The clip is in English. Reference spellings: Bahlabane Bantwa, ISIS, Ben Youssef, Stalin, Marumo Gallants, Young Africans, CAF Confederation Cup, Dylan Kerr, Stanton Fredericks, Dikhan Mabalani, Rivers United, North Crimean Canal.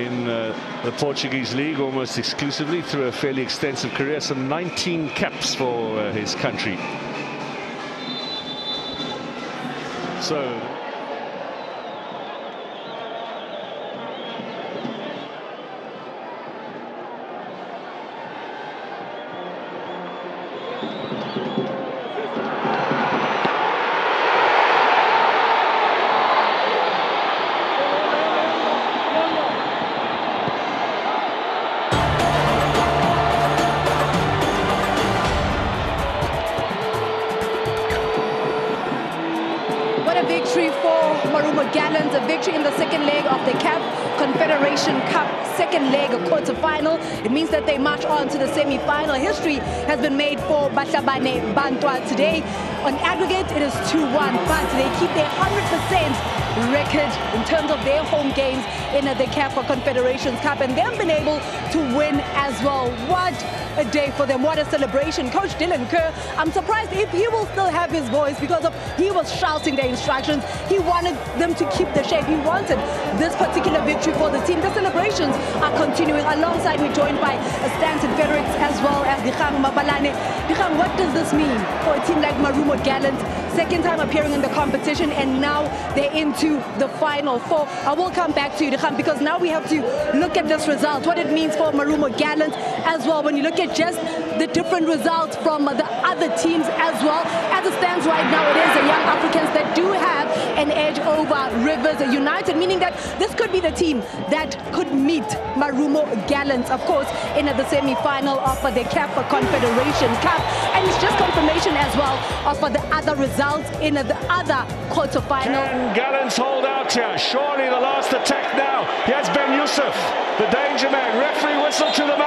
in the Portuguese league almost exclusively through a fairly extensive career, some 19 caps for his country. So Marumo Gallants, a victory in the second leg of the CAF Confederation Cup, second leg of quarter-final. It means that they march on to the semi-final. History has been made for Bahlabane Bantwa today. On aggregate, it is 2-1, but they keep their 100% record in terms of their home games in the CAF Confederations Cup, and they've been able to win as well. What a day for them, what a celebration. Coach Dylan Kerr, I'm surprised if he will still have his voice, because of he was shouting their instructions. He wanted them to keep the shape. He wanted this particular victory for the team. The celebrations are continuing. Alongside, we're joined by Stanton Fredericks as well as Dikhan Mabalani. Dikhan, what does this mean for a team like Marumo Gallants? Second time appearing in the competition, and now they're into the final four. I will come back to you, Dikhan, because now we have to look at this result, what it means for Marumo Gallants as well, when you look at just the different results from the other teams as well. As it stands right now, it is the Young Africans that do have an edge over Rivers United, meaning that this could be the team that could meet Marumo Gallants, of course, in the semi-final of the CAF Confederation Cup. And it's just confirmation as well of the other results in the other quarterfinal. Can Gallants hold out here? Surely the last attack now. Yes, Ben Youssef, the danger man. Referee whistle to the man.